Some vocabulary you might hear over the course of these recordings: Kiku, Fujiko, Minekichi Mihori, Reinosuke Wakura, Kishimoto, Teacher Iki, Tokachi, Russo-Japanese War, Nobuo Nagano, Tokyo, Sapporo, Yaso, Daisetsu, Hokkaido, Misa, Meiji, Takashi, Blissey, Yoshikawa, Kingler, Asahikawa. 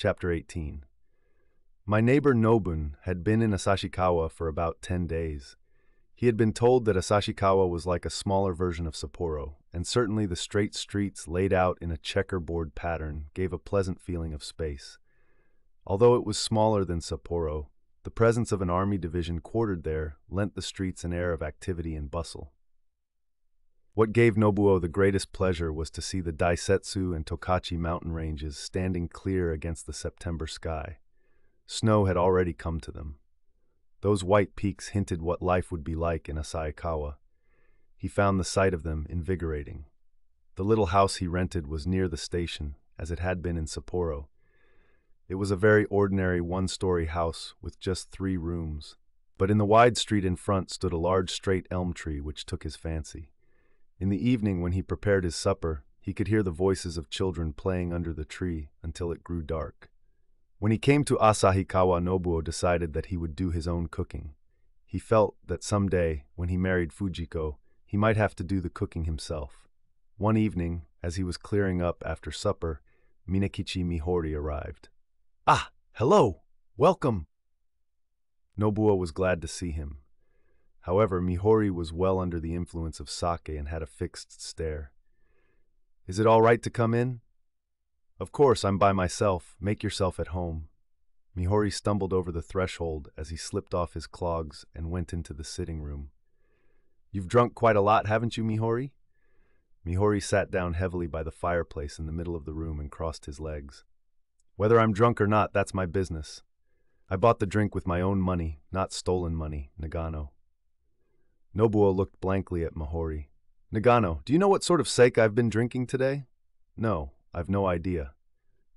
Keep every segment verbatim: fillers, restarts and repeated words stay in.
Chapter eighteen. My neighbor Nobun had been in Asahikawa for about ten days. He had been told that Asahikawa was like a smaller version of Sapporo, and certainly the straight streets laid out in a checkerboard pattern gave a pleasant feeling of space. Although it was smaller than Sapporo, the presence of an army division quartered there lent the streets an air of activity and bustle. What gave Nobuo the greatest pleasure was to see the Daisetsu and Tokachi mountain ranges standing clear against the September sky. Snow had already come to them. Those white peaks hinted what life would be like in Asahikawa. He found the sight of them invigorating. The little house he rented was near the station, as it had been in Sapporo. It was a very ordinary one-story house with just three rooms, but in the wide street in front stood a large straight elm tree which took his fancy. In the evening, when he prepared his supper, he could hear the voices of children playing under the tree until it grew dark. When he came to Asahikawa, Nobuo decided that he would do his own cooking. He felt that someday, when he married Fujiko, he might have to do the cooking himself. One evening, as he was clearing up after supper, Minekichi Mihori arrived. "Ah, hello! Welcome!" Nobuo was glad to see him. However, Mihori was well under the influence of sake and had a fixed stare. "Is it all right to come in?" "Of course, I'm by myself. Make yourself at home." Mihori stumbled over the threshold as he slipped off his clogs and went into the sitting room. "You've drunk quite a lot, haven't you, Mihori?" Mihori sat down heavily by the fireplace in the middle of the room and crossed his legs. "Whether I'm drunk or not, that's my business. I bought the drink with my own money, not stolen money, Nagano." Nobuo looked blankly at Mihori. "Nagano, do you know what sort of sake I've been drinking today?" "No, I've no idea."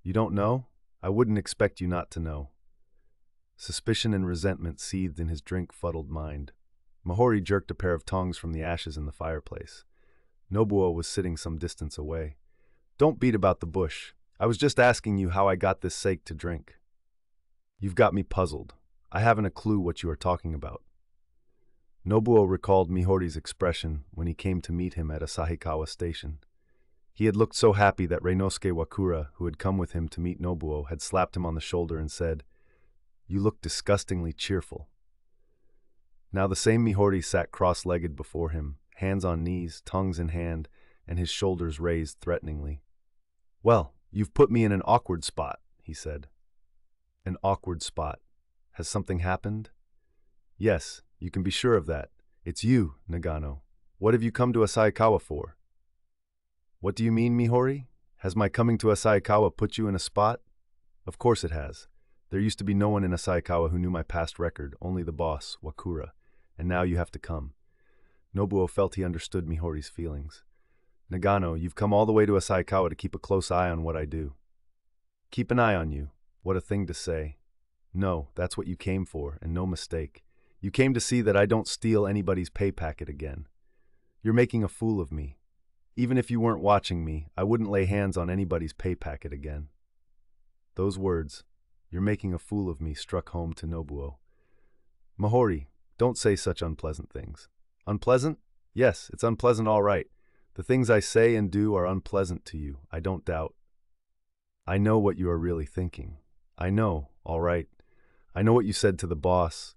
"You don't know? I wouldn't expect you not to know." Suspicion and resentment seethed in his drink-fuddled mind. Mihori jerked a pair of tongs from the ashes in the fireplace. Nobuo was sitting some distance away. "Don't beat about the bush. I was just asking you how I got this sake to drink." "You've got me puzzled. I haven't a clue what you are talking about." Nobuo recalled Mihori's expression when he came to meet him at Asahikawa Station. He had looked so happy that Reinosuke Wakura, who had come with him to meet Nobuo, had slapped him on the shoulder and said, "You look disgustingly cheerful." Now the same Mihori sat cross-legged before him, hands on knees, tongues in hand, and his shoulders raised threateningly. "Well, you've put me in an awkward spot," he said. "An awkward spot. Has something happened?" "Yes. You can be sure of that. It's you, Nagano. What have you come to Asahikawa for?" "What do you mean, Mihori? Has my coming to Asahikawa put you in a spot?" "Of course it has. There used to be no one in Asahikawa who knew my past record, only the boss, Wakura. And now you have to come." Nobuo felt he understood Mihori's feelings. "Nagano, you've come all the way to Asahikawa to keep a close eye on what I do." "Keep an eye on you. What a thing to say." "No, that's what you came for, and no mistake. You came to see that I don't steal anybody's pay packet again. You're making a fool of me. Even if you weren't watching me, I wouldn't lay hands on anybody's pay packet again." Those words, "You're making a fool of me," struck home to Nobuo. "Mihori, don't say such unpleasant things." "Unpleasant? Yes, it's unpleasant all right. The things I say and do are unpleasant to you, I don't doubt." "I know what you are really thinking. I know, all right. I know what you said to the boss.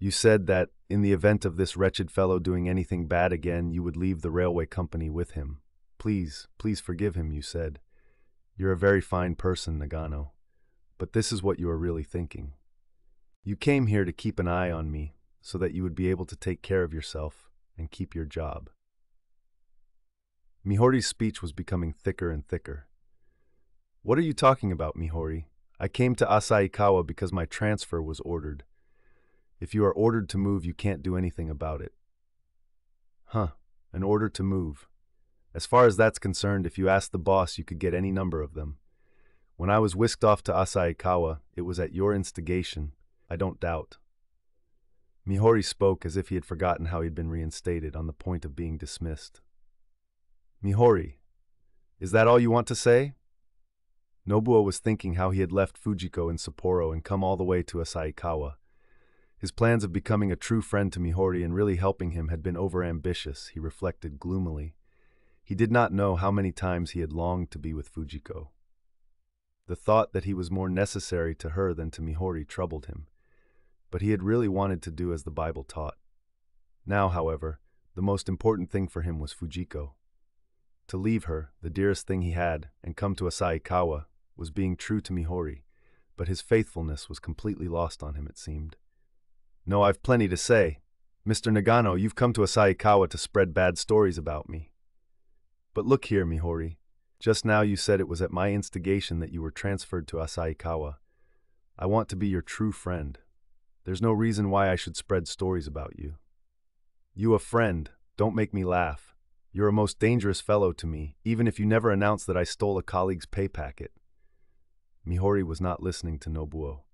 You said that, in the event of this wretched fellow doing anything bad again, you would leave the railway company with him. Please, please forgive him, you said. You're a very fine person, Nagano. But this is what you are really thinking. You came here to keep an eye on me, so that you would be able to take care of yourself and keep your job." Mihori's speech was becoming thicker and thicker. "What are you talking about, Mihori? I came to Asahikawa because my transfer was ordered. If you are ordered to move, you can't do anything about it." "Huh, an order to move. As far as that's concerned, if you asked the boss, you could get any number of them. When I was whisked off to Asahikawa, it was at your instigation, I don't doubt." Mihori spoke as if he had forgotten how he'd been reinstated, on the point of being dismissed. "Mihori, is that all you want to say?" Nobuo was thinking how he had left Fujiko in Sapporo and come all the way to Asahikawa. His plans of becoming a true friend to Mihori and really helping him had been overambitious, he reflected gloomily. He did not know how many times he had longed to be with Fujiko. The thought that he was more necessary to her than to Mihori troubled him, but he had really wanted to do as the Bible taught. Now, however, the most important thing for him was Fujiko. To leave her, the dearest thing he had, and come to Asahikawa, was being true to Mihori, but his faithfulness was completely lost on him, it seemed. "No, I've plenty to say. Mister Nagano, you've come to Asahikawa to spread bad stories about me. But look here, Mihori. Just now you said it was at my instigation that you were transferred to Asahikawa. I want to be your true friend. There's no reason why I should spread stories about you. You a friend, don't make me laugh. You're a most dangerous fellow to me, even if you never announce that I stole a colleague's pay packet." Mihori was not listening to Nobuo.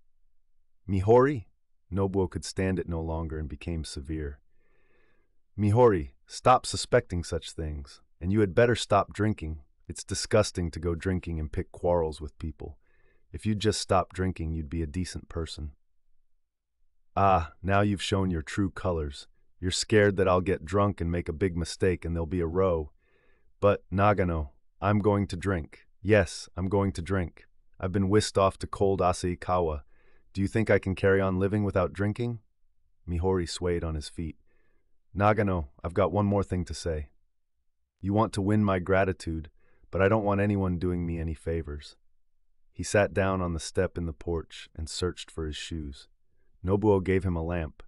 "Mihori?" Nobuo could stand it no longer and became severe. "Mihori, stop suspecting such things, and you had better stop drinking. It's disgusting to go drinking and pick quarrels with people. If you'd just stop drinking, you'd be a decent person." "Ah, now you've shown your true colors. You're scared that I'll get drunk and make a big mistake and there'll be a row. But, Nagano, I'm going to drink. Yes, I'm going to drink. I've been whisked off to cold Asahikawa. Do you think I can carry on living without drinking?" Mihori swayed on his feet. "Nagano, I've got one more thing to say. You want to win my gratitude, but I don't want anyone doing me any favors." He sat down on the step in the porch and searched for his shoes. Nobuo gave him a lamp.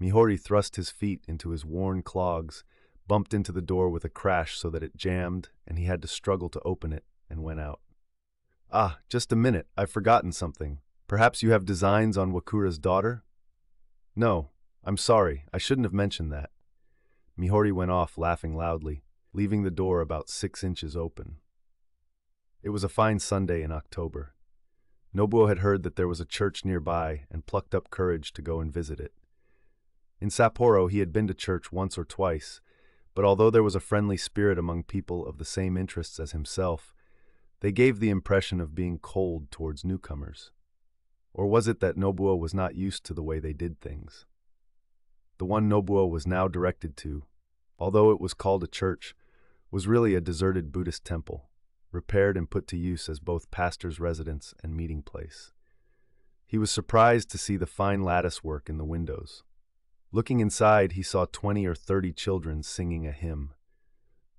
Mihori thrust his feet into his worn clogs, bumped into the door with a crash so that it jammed, and he had to struggle to open it, and went out. "Ah, just a minute, I've forgotten something. Perhaps you have designs on Wakura's daughter?" "No, I'm sorry, I shouldn't have mentioned that." Mihori went off laughing loudly, leaving the door about six inches open. It was a fine Sunday in October. Nobuo had heard that there was a church nearby and plucked up courage to go and visit it. In Sapporo, he had been to church once or twice, but although there was a friendly spirit among people of the same interests as himself, they gave the impression of being cold towards newcomers. Or was it that Nobuo was not used to the way they did things? The one Nobuo was now directed to, although it was called a church, was really a deserted Buddhist temple, repaired and put to use as both pastor's residence and meeting place. He was surprised to see the fine lattice work in the windows. Looking inside, he saw twenty or thirty children singing a hymn.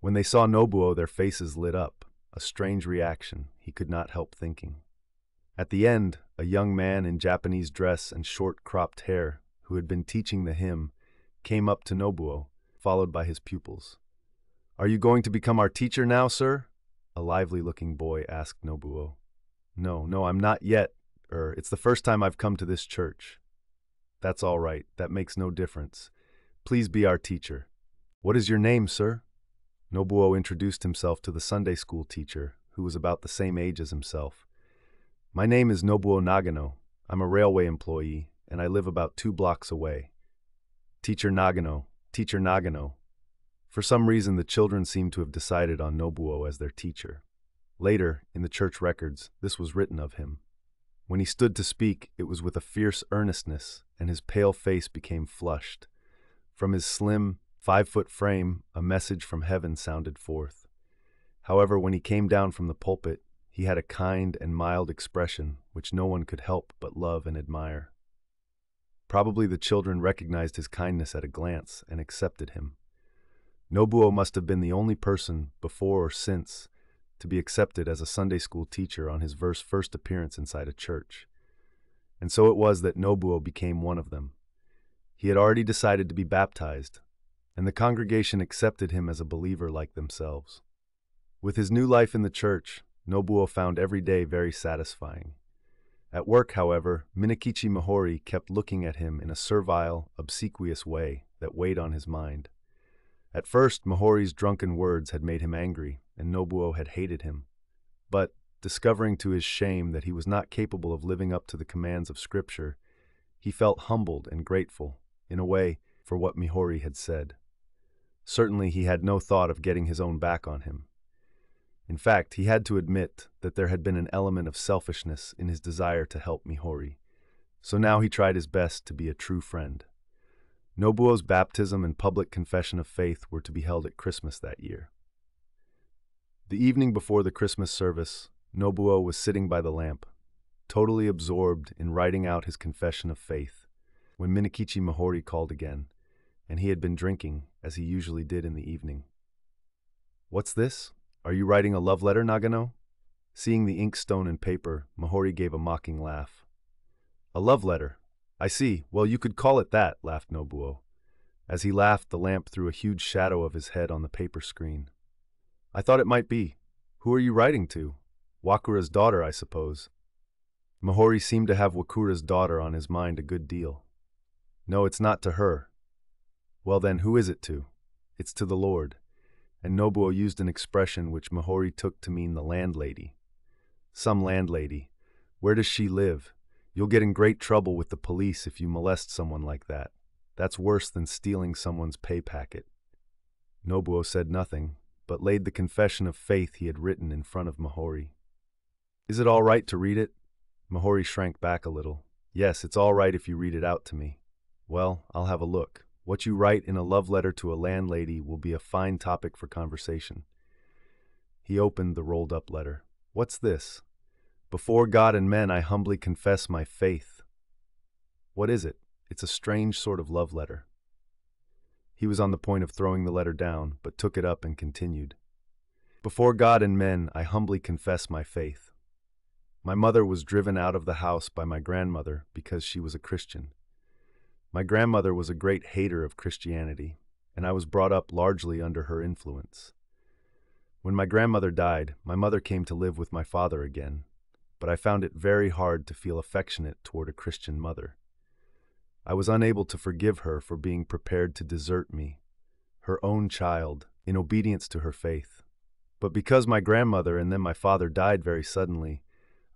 When they saw Nobuo, their faces lit up, a strange reaction, he could not help thinking. At the end, a young man in Japanese dress and short-cropped hair, who had been teaching the hymn, came up to Nobuo, followed by his pupils. "Are you going to become our teacher now, sir?" a lively-looking boy asked Nobuo. No, no, I'm not yet, er, it's the first time I've come to this church." "That's all right, that makes no difference. Please be our teacher. What is your name, sir?" Nobuo introduced himself to the Sunday school teacher, who was about the same age as himself. "My name is Nobuo Nagano. I'm a railway employee, and I live about two blocks away." "Teacher Nagano, Teacher Nagano." For some reason, the children seemed to have decided on Nobuo as their teacher. Later, in the church records, this was written of him. When he stood to speak, it was with a fierce earnestness, and his pale face became flushed. From his slim, five-foot frame, a message from heaven sounded forth. However, when he came down from the pulpit, he had a kind and mild expression which no one could help but love and admire. Probably the children recognized his kindness at a glance and accepted him. Nobuo must have been the only person, before or since, to be accepted as a Sunday school teacher on his verse first appearance inside a church. And so it was that Nobuo became one of them. He had already decided to be baptized, and the congregation accepted him as a believer like themselves. With his new life in the church, Nobuo found every day very satisfying. At work, however, Minekichi Mihori kept looking at him in a servile, obsequious way that weighed on his mind. At first, Mihori's drunken words had made him angry, and Nobuo had hated him. But, discovering to his shame that he was not capable of living up to the commands of Scripture, he felt humbled and grateful, in a way, for what Mihori had said. Certainly, he had no thought of getting his own back on him. In fact, he had to admit that there had been an element of selfishness in his desire to help Mihori, so now he tried his best to be a true friend. Nobuo's baptism and public confession of faith were to be held at Christmas that year. The evening before the Christmas service, Nobuo was sitting by the lamp, totally absorbed in writing out his confession of faith, when Minekichi Mihori called again, and he had been drinking, as he usually did in the evening. "What's this? Are you writing a love letter, Nagano?" Seeing the inkstone and paper, Mihori gave a mocking laugh. "A love letter? I see. Well, you could call it that," laughed Nobuo. As he laughed, the lamp threw a huge shadow of his head on the paper screen. "I thought it might be. Who are you writing to? Wakura's daughter, I suppose." Mihori seemed to have Wakura's daughter on his mind a good deal. "No, it's not to her." "Well then, who is it to?" "It's to the Lord." And Nobuo used an expression which Mihori took to mean the landlady. "Some landlady. Where does she live? You'll get in great trouble with the police if you molest someone like that. That's worse than stealing someone's pay packet." Nobuo said nothing, but laid the confession of faith he had written in front of Mihori. "Is it all right to read it?" Mihori shrank back a little. "Yes, it's all right if you read it out to me." "Well, I'll have a look. What you write in a love letter to a landlady will be a fine topic for conversation." He opened the rolled-up letter. "What's this? Before God and men, I humbly confess my faith." "What is it?" "It's a strange sort of love letter." He was on the point of throwing the letter down, but took it up and continued. "Before God and men, I humbly confess my faith. My mother was driven out of the house by my grandmother because she was a Christian. My grandmother was a great hater of Christianity, and I was brought up largely under her influence. When my grandmother died, my mother came to live with my father again, but I found it very hard to feel affectionate toward a Christian mother. I was unable to forgive her for being prepared to desert me, her own child, in obedience to her faith. But because my grandmother and then my father died very suddenly,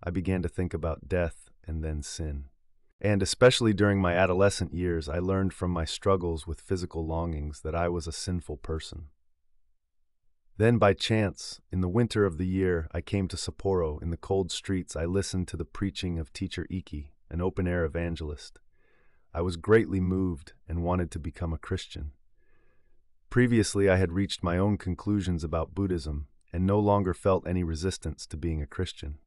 I began to think about death and then sin. And especially during my adolescent years, I learned from my struggles with physical longings that I was a sinful person. Then by chance, in the winter of the year, I came to Sapporo. In the cold streets, I listened to the preaching of Teacher Iki, an open-air evangelist. I was greatly moved and wanted to become a Christian. Previously, I had reached my own conclusions about Buddhism and no longer felt any resistance to being a Christian.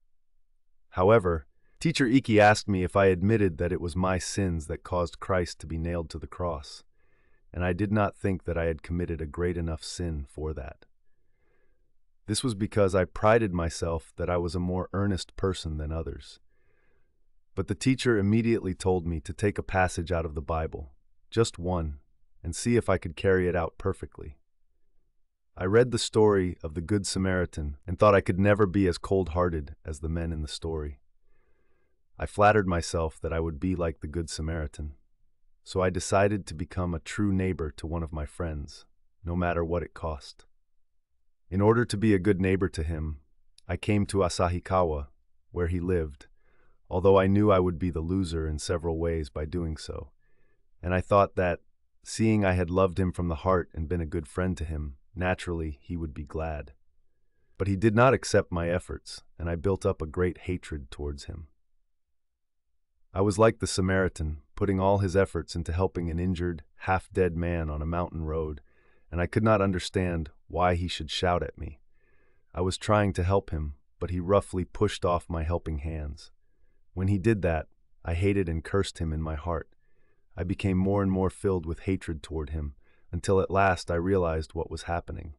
However, Teacher Iki asked me if I admitted that it was my sins that caused Christ to be nailed to the cross, and I did not think that I had committed a great enough sin for that. This was because I prided myself that I was a more earnest person than others. But the teacher immediately told me to take a passage out of the Bible, just one, and see if I could carry it out perfectly. I read the story of the Good Samaritan and thought I could never be as cold-hearted as the men in the story. I flattered myself that I would be like the Good Samaritan, so I decided to become a true neighbor to one of my friends, no matter what it cost. In order to be a good neighbor to him, I came to Asahikawa, where he lived, although I knew I would be the loser in several ways by doing so, and I thought that, seeing I had loved him from the heart and been a good friend to him, naturally he would be glad. But he did not accept my efforts, and I built up a great hatred towards him. I was like the Samaritan, putting all his efforts into helping an injured, half-dead man on a mountain road, and I could not understand why he should shout at me. I was trying to help him, but he roughly pushed off my helping hands. When he did that, I hated and cursed him in my heart. I became more and more filled with hatred toward him, until at last I realized what was happening.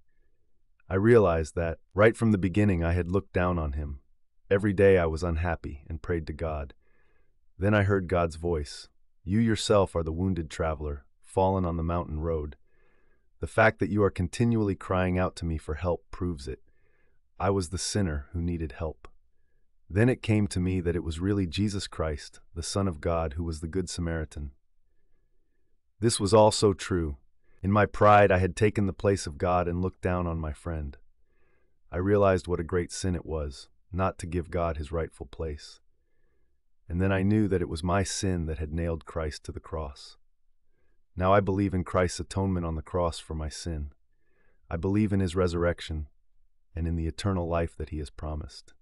I realized that, right from the beginning, I had looked down on him. Every day I was unhappy and prayed to God. Then I heard God's voice. You yourself are the wounded traveler, fallen on the mountain road. The fact that you are continually crying out to me for help proves it. I was the sinner who needed help. Then it came to me that it was really Jesus Christ, the Son of God, who was the Good Samaritan. This was all so true. In my pride, I had taken the place of God and looked down on my friend. I realized what a great sin it was, not to give God his rightful place. And then I knew that it was my sin that had nailed Christ to the cross. Now I believe in Christ's atonement on the cross for my sin. I believe in his resurrection and in the eternal life that he has promised.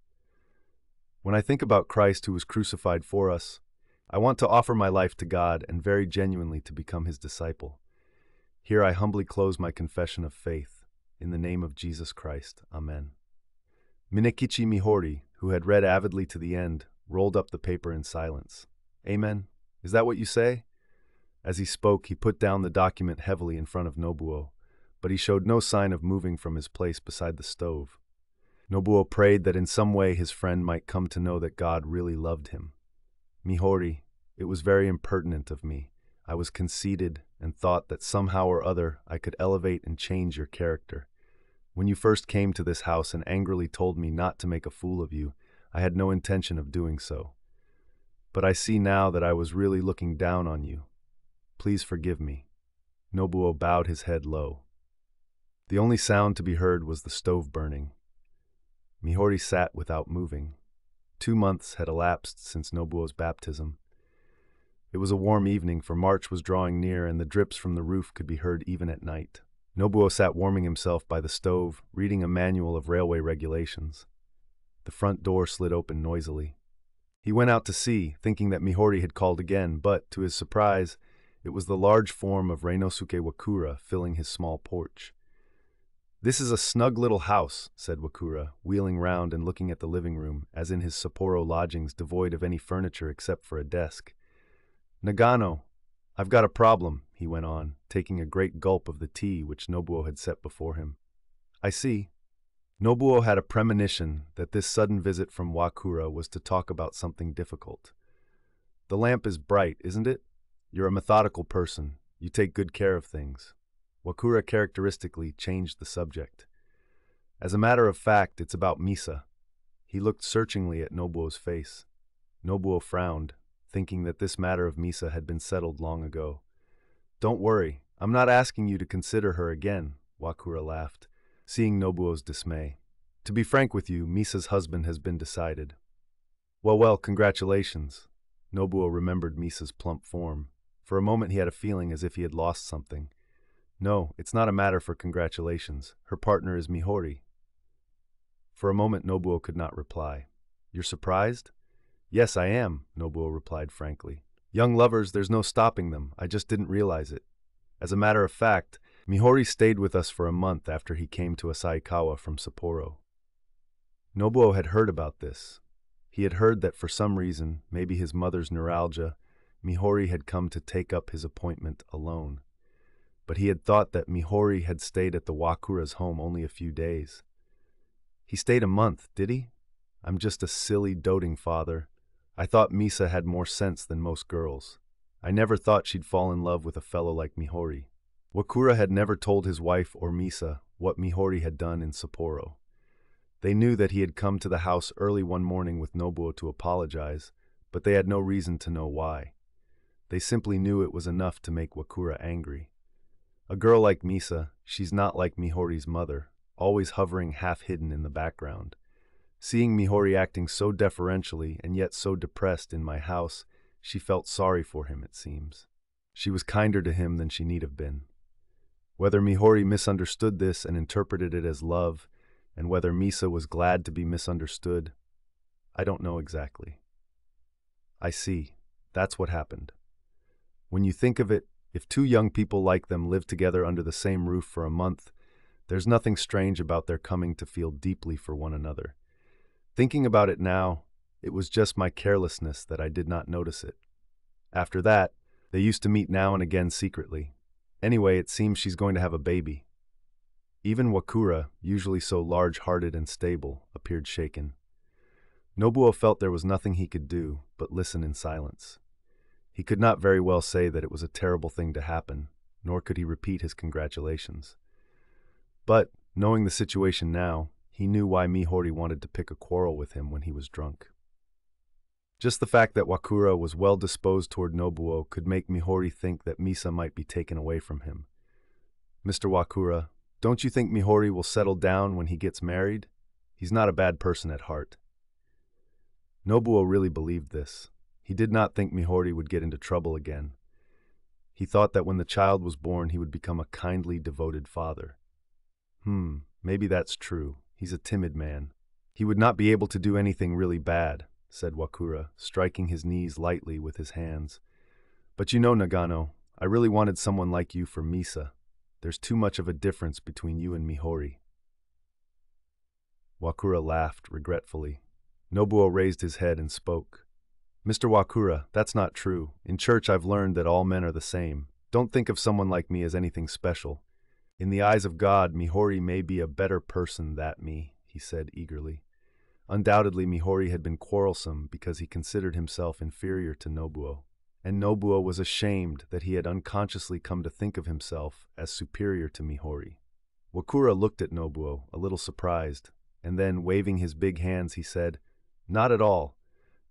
When I think about Christ who was crucified for us, I want to offer my life to God and very genuinely to become his disciple. Here I humbly close my confession of faith. In the name of Jesus Christ, Amen." Minekichi Mihori, who had read avidly to the end, rolled up the paper in silence. "Amen, is that what you say?" As he spoke, he put down the document heavily in front of Nobuo, but he showed no sign of moving from his place beside the stove. Nobuo prayed that in some way his friend might come to know that God really loved him. "Mihori, it was very impertinent of me. I was conceited and thought that somehow or other I could elevate and change your character. When you first came to this house and angrily told me not to make a fool of you, I had no intention of doing so. But I see now that I was really looking down on you. Please forgive me." Nobuo bowed his head low. The only sound to be heard was the stove burning. Mihori sat without moving. Two months had elapsed since Nobuo's baptism. It was a warm evening, for March was drawing near and the drips from the roof could be heard even at night. Nobuo sat warming himself by the stove, reading a manual of railway regulations. The front door slid open noisily. He went out to see, thinking that Mihori had called again, but, to his surprise, it was the large form of Reinosuke Wakura filling his small porch. "This is a snug little house," said Wakura, wheeling round and looking at the living room, as in his Sapporo lodgings devoid of any furniture except for a desk. "Nagano, I've got a problem," he went on, taking a great gulp of the tea which Nobuo had set before him. "I see." Nobuo had a premonition that this sudden visit from Wakura was to talk about something difficult. "The lamp is bright, isn't it? You're a methodical person. You take good care of things." Wakura characteristically changed the subject. "As a matter of fact, it's about Misa." He looked searchingly at Nobuo's face. Nobuo frowned, thinking that this matter of Misa had been settled long ago. "Don't worry, I'm not asking you to consider her again," Wakura laughed, seeing Nobuo's dismay. "To be frank with you, Misa's husband has been decided." "Well, well, congratulations." Nobuo remembered Misa's plump form. For a moment he had a feeling as if he had lost something. "No, it's not a matter for congratulations. Her partner is Mihori." For a moment Nobuo could not reply. "You're surprised?" "Yes, I am," Nobuo replied frankly. "Young lovers, there's no stopping them. I just didn't realize it. As a matter of fact, Mihori stayed with us for a month after he came to Asahikawa from Sapporo." Nobuo had heard about this. He had heard that for some reason, maybe his mother's neuralgia, Mihori had come to take up his appointment alone. But he had thought that Mihori had stayed at the Wakura's home only a few days. "He stayed a month, did he? I'm just a silly, doting father. I thought Misa had more sense than most girls. I never thought she'd fall in love with a fellow like Mihori." Wakura had never told his wife or Misa what Mihori had done in Sapporo. They knew that he had come to the house early one morning with Nobuo to apologize, but they had no reason to know why. They simply knew it was enough to make Wakura angry. A girl like Misa, she's not like Mihori's mother, always hovering half-hidden in the background. Seeing Mihori acting so deferentially and yet so depressed in my house, she felt sorry for him, it seems. She was kinder to him than she need have been. Whether Mihori misunderstood this and interpreted it as love, and whether Misa was glad to be misunderstood, I don't know exactly. "I see. That's what happened. When you think of it, if two young people like them live together under the same roof for a month, there's nothing strange about their coming to feel deeply for one another. Thinking about it now, it was just my carelessness that I did not notice it. After that, they used to meet now and again secretly. Anyway, it seems she's going to have a baby." Even Wakura, usually so large-hearted and stable, appeared shaken. Nobuo felt there was nothing he could do but listen in silence. He could not very well say that it was a terrible thing to happen, nor could he repeat his congratulations. But, knowing the situation now, he knew why Mihori wanted to pick a quarrel with him when he was drunk. Just the fact that Wakura was well disposed toward Nobuo could make Mihori think that Misa might be taken away from him. "Mister Wakura, don't you think Mihori will settle down when he gets married? He's not a bad person at heart." Nobuo really believed this. He did not think Mihori would get into trouble again. He thought that when the child was born he would become a kindly, devoted father. "Hmm, maybe that's true. He's a timid man. He would not be able to do anything really bad," said Wakura, striking his knees lightly with his hands. "But you know, Nagano, I really wanted someone like you for Misa. There's too much of a difference between you and Mihori." Wakura laughed regretfully. Nobuo raised his head and spoke. "Mister Wakura, that's not true. In church I've learned that all men are the same. Don't think of someone like me as anything special. In the eyes of God, Mihori may be a better person than me," he said eagerly. Undoubtedly, Mihori had been quarrelsome because he considered himself inferior to Nobuo, and Nobuo was ashamed that he had unconsciously come to think of himself as superior to Mihori. Wakura looked at Nobuo, a little surprised, and then, waving his big hands, he said, "Not at all.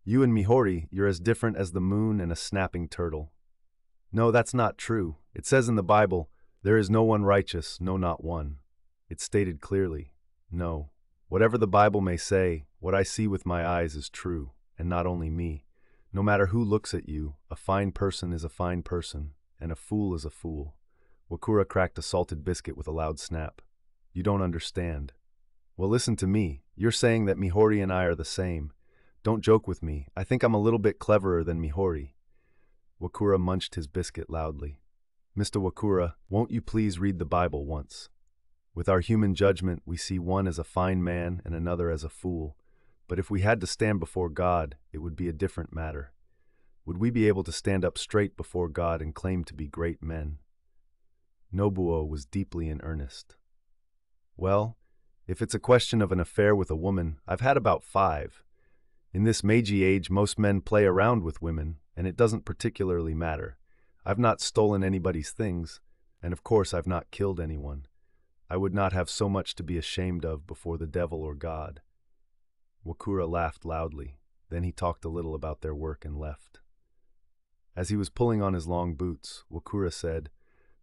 You and Mihori, you're as different as the moon and a snapping turtle." "No, that's not true. It says in the Bible, 'There is no one righteous, no, not one.' It's stated clearly. No. Whatever the Bible may say, what I see with my eyes is true, and not only me. No matter who looks at you, a fine person is a fine person, and a fool is a fool." Wakura cracked a salted biscuit with a loud snap. "You don't understand." "Well, listen to me. You're saying that Mihori and I are the same. Don't joke with me. I think I'm a little bit cleverer than Mihori." Wakura munched his biscuit loudly. "Mister Wakura, won't you please read the Bible once? With our human judgment, we see one as a fine man and another as a fool. But if we had to stand before God, it would be a different matter. Would we be able to stand up straight before God and claim to be great men?" Nobuo was deeply in earnest. "Well, if it's a question of an affair with a woman, I've had about five. In this Meiji age, most men play around with women, and it doesn't particularly matter. I've not stolen anybody's things, and of course I've not killed anyone. I would not have so much to be ashamed of before the devil or God." Wakura laughed loudly. Then he talked a little about their work and left. As he was pulling on his long boots, Wakura said,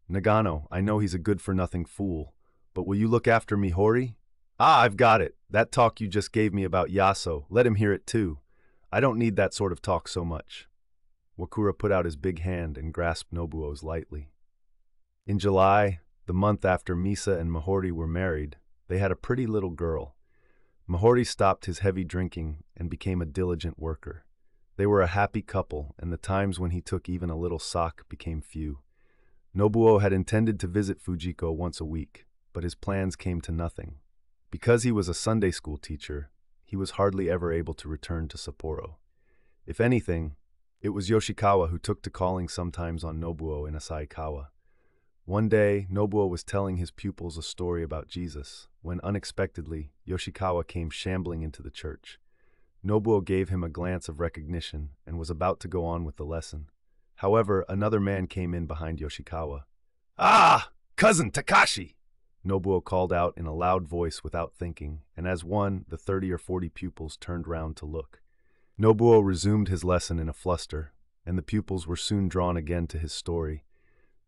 "Nagano, I know he's a good-for-nothing fool, but will you look after Mihori?" "Ah, I've got it. That talk you just gave me about Yaso, let him hear it too. I don't need that sort of talk so much." Wakura put out his big hand and grasped Nobuo's lightly. In July, the month after Misa and Mihori were married, they had a pretty little girl. Mihori stopped his heavy drinking and became a diligent worker. They were a happy couple, and the times when he took even a little sock became few. Nobuo had intended to visit Fujiko once a week, but his plans came to nothing. Because he was a Sunday school teacher, he was hardly ever able to return to Sapporo. If anything, it was Yoshikawa who took to calling sometimes on Nobuo in Asahikawa. One day, Nobuo was telling his pupils a story about Jesus, when unexpectedly, Yoshikawa came shambling into the church. Nobuo gave him a glance of recognition and was about to go on with the lesson. However, another man came in behind Yoshikawa. "Ah! Cousin Takashi!" Nobuo called out in a loud voice without thinking, and as one, the thirty or forty pupils turned round to look. Nobuo resumed his lesson in a fluster, and the pupils were soon drawn again to his story.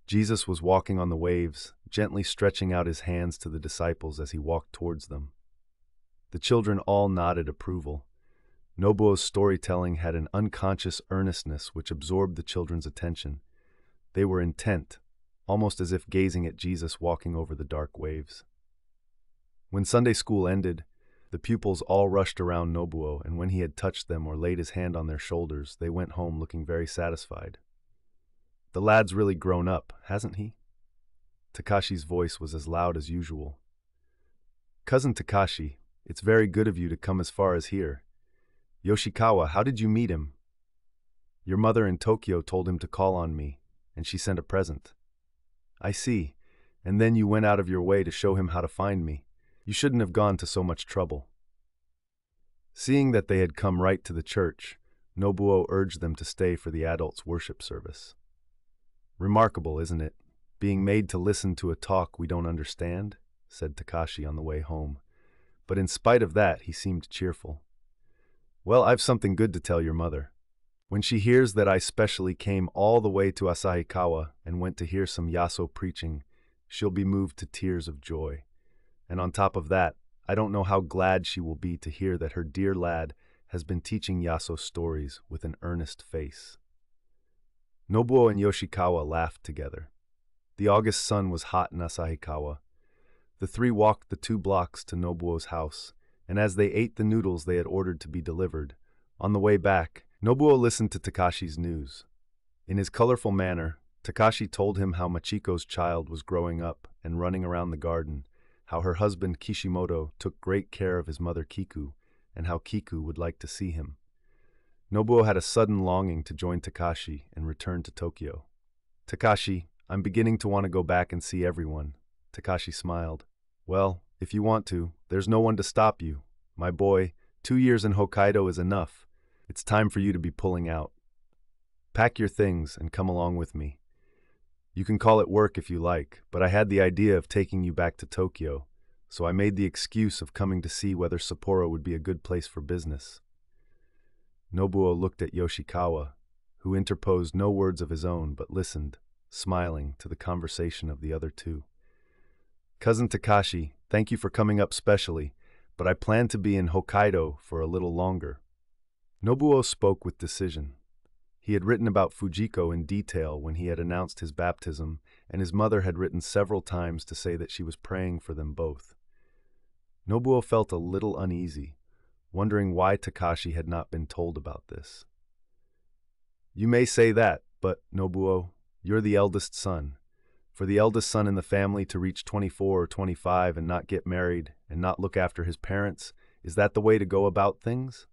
Jesus was walking on the waves, gently stretching out his hands to the disciples as he walked towards them. The children all nodded approval. Nobuo's storytelling had an unconscious earnestness which absorbed the children's attention. They were intent, almost as if gazing at Jesus walking over the dark waves. When Sunday school ended, the pupils all rushed around Nobuo, and when he had touched them or laid his hand on their shoulders, they went home looking very satisfied. "The lad's really grown up, hasn't he?" Takashi's voice was as loud as usual. "Cousin Takashi, it's very good of you to come as far as here. Yoshikawa, how did you meet him?" "Your mother in Tokyo told him to call on me, and she sent a present." "I see. And then you went out of your way to show him how to find me. You shouldn't have gone to so much trouble." Seeing that they had come right to the church, Nobuo urged them to stay for the adults' worship service. "Remarkable, isn't it? Being made to listen to a talk we don't understand," said Takashi on the way home. But in spite of that, he seemed cheerful. "Well, I've something good to tell your mother. When she hears that I specially came all the way to Asahikawa and went to hear some Yaso preaching, she'll be moved to tears of joy. And on top of that, I don't know how glad she will be to hear that her dear lad has been teaching Yaso stories with an earnest face." Nobuo and Yoshikawa laughed together. The August sun was hot in Asahikawa. The three walked the two blocks to Nobuo's house, and as they ate the noodles they had ordered to be delivered, on the way back, Nobuo listened to Takashi's news. In his colorful manner, Takashi told him how Machiko's child was growing up and running around the garden, how her husband Kishimoto took great care of his mother Kiku, and how Kiku would like to see him. Nobuo had a sudden longing to join Takashi and return to Tokyo. "Takashi, I'm beginning to want to go back and see everyone." Takashi smiled. "Well, if you want to, there's no one to stop you. My boy, two years in Hokkaido is enough. It's time for you to be pulling out. Pack your things and come along with me. You can call it work if you like, but I had the idea of taking you back to Tokyo, so I made the excuse of coming to see whether Sapporo would be a good place for business." Nobuo looked at Yoshikawa, who interposed no words of his own but listened, smiling, to the conversation of the other two. "Cousin Takashi, thank you for coming up specially, but I plan to be in Hokkaido for a little longer." Nobuo spoke with decision. He had written about Fujiko in detail when he had announced his baptism, and his mother had written several times to say that she was praying for them both. Nobuo felt a little uneasy, wondering why Takashi had not been told about this. "You may say that, but, Nobuo, you're the eldest son. For the eldest son in the family to reach twenty-four or twenty-five and not get married and not look after his parents, is that the way to go about things?"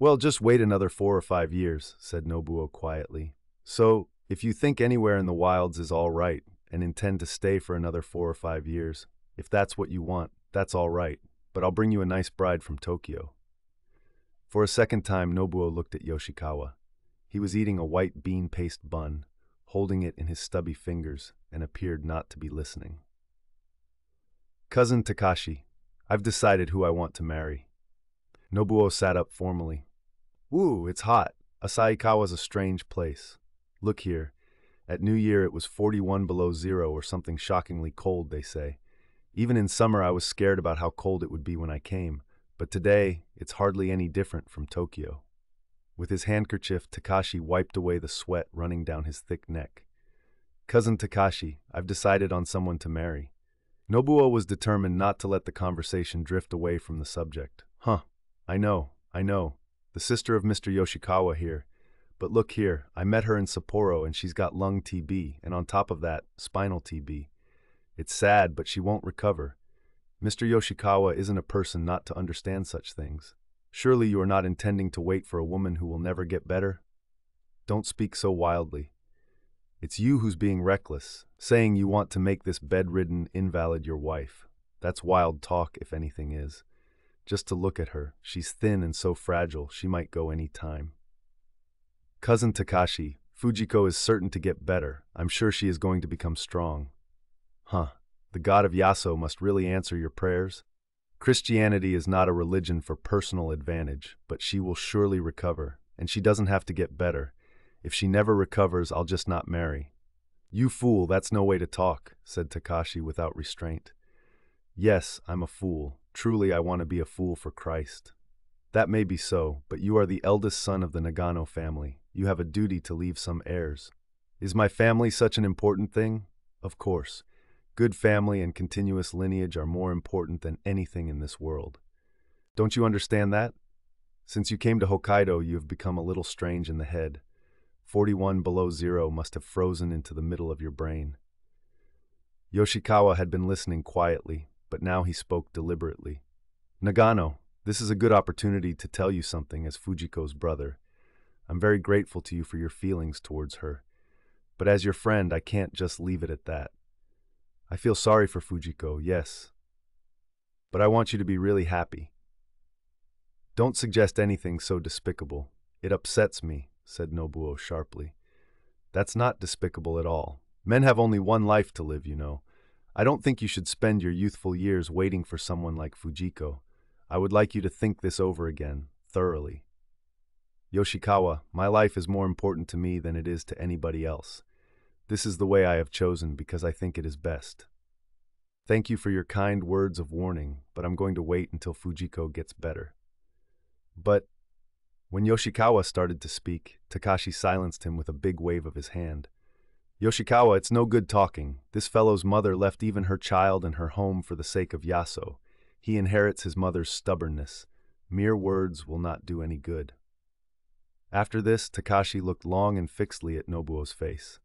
"Well, just wait another four or five years," said Nobuo quietly. "So, if you think anywhere in the wilds is all right and intend to stay for another four or five years, if that's what you want, that's all right. But I'll bring you a nice bride from Tokyo." For a second time, Nobuo looked at Yoshikawa. He was eating a white bean paste bun, holding it in his stubby fingers, and appeared not to be listening. "Cousin Takashi, I've decided who I want to marry." Nobuo sat up formally. "Ooh, it's hot. Asahikawa's a strange place. Look here. At New Year it was forty-one below zero or something shockingly cold, they say. Even in summer I was scared about how cold it would be when I came, but today it's hardly any different from Tokyo." With his handkerchief, Takashi wiped away the sweat running down his thick neck. "Cousin Takashi, I've decided on someone to marry." Nobuo was determined not to let the conversation drift away from the subject. "Huh. I know, I know, the sister of Mister Yoshikawa here. But look here, I met her in Sapporo and she's got lung T B, and on top of that, spinal T B. It's sad, but she won't recover. Mister Yoshikawa isn't a person not to understand such things. Surely you are not intending to wait for a woman who will never get better? Don't speak so wildly. It's you who's being reckless, saying you want to make this bedridden invalid your wife. That's wild talk, if anything is. Just to look at her, she's thin and so fragile, she might go any time." "Cousin Takashi, Fujiko is certain to get better. I'm sure she is going to become strong." "Huh, the god of Yaso must really answer your prayers. Christianity is not a religion for personal advantage, but she will surely recover, and she doesn't have to get better. If she never recovers, I'll just not marry." "You fool, that's no way to talk," said Takashi without restraint. "Yes, I'm a fool. Truly, I want to be a fool for Christ." "That may be so, but you are the eldest son of the Nagano family. You have a duty to leave some heirs." "Is my family such an important thing?" "Of course. Good family and continuous lineage are more important than anything in this world. Don't you understand that? Since you came to Hokkaido, you have become a little strange in the head. forty-one below zero must have frozen into the middle of your brain." Yoshikawa had been listening quietly, but now he spoke deliberately. "Nagano, this is a good opportunity to tell you something as Fujiko's brother. I'm very grateful to you for your feelings towards her. But as your friend, I can't just leave it at that. I feel sorry for Fujiko, yes. But I want you to be really happy. Don't suggest anything so despicable. It upsets me," said Nobuo sharply. "That's not despicable at all. Men have only one life to live, you know. I don't think you should spend your youthful years waiting for someone like Fujiko. I would like you to think this over again, thoroughly." "Yoshikawa, my life is more important to me than it is to anybody else. This is the way I have chosen because I think it is best. Thank you for your kind words of warning, but I'm going to wait until Fujiko gets better." But when Yoshikawa started to speak, Takashi silenced him with a big wave of his hand. "Yoshikawa, it's no good talking. This fellow's mother left even her child and her home for the sake of Yaso. He inherits his mother's stubbornness. Mere words will not do any good." After this, Takashi looked long and fixedly at Nobuo's face.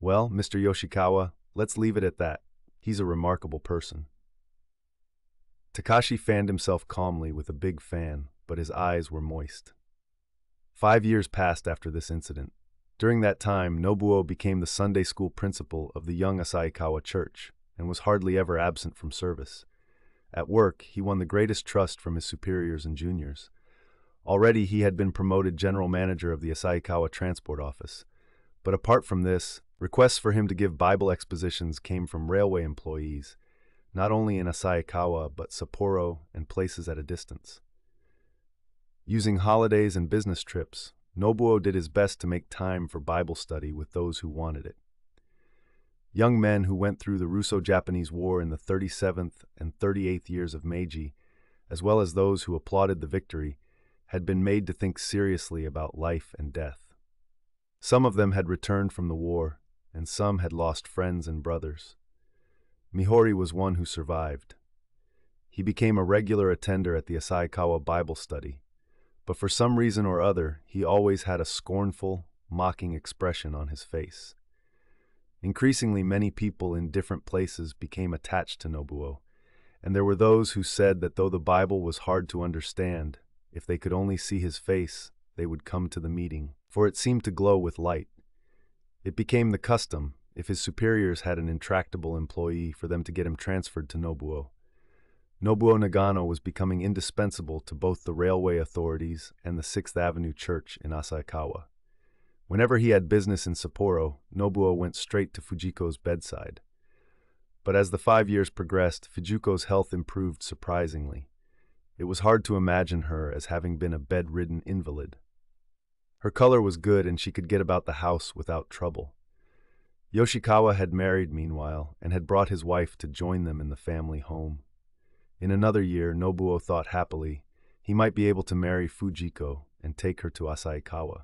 "Well, Mister Yoshikawa, let's leave it at that. He's a remarkable person." Takashi fanned himself calmly with a big fan, but his eyes were moist. Five years passed after this incident. During that time, Nobuo became the Sunday school principal of the young Asahikawa church and was hardly ever absent from service. At work, he won the greatest trust from his superiors and juniors. Already he had been promoted general manager of the Asahikawa Transport Office. But apart from this, requests for him to give Bible expositions came from railway employees, not only in Asahikawa but Sapporo and places at a distance. Using holidays and business trips, Nobuo did his best to make time for Bible study with those who wanted it. Young men who went through the Russo-Japanese War in the thirty-seventh and thirty-eighth years of Meiji, as well as those who applauded the victory, had been made to think seriously about life and death. Some of them had returned from the war, and some had lost friends and brothers. Mihori was one who survived. He became a regular attender at the Asahikawa Bible study, but for some reason or other, he always had a scornful, mocking expression on his face. Increasingly, many people in different places became attached to Nobuo, and there were those who said that though the Bible was hard to understand, if they could only see his face, they would come to the meeting, for it seemed to glow with light. It became the custom, if his superiors had an intractable employee, for them to get him transferred to Nobuo. Nobuo Nagano was becoming indispensable to both the railway authorities and the Sixth Avenue Church in Asahikawa. Whenever he had business in Sapporo, Nobuo went straight to Fujiko's bedside. But as the five years progressed, Fujiko's health improved surprisingly. It was hard to imagine her as having been a bedridden invalid. Her color was good and she could get about the house without trouble. Yoshikawa had married meanwhile and had brought his wife to join them in the family home. In another year, Nobuo thought happily, he might be able to marry Fujiko and take her to Asahikawa.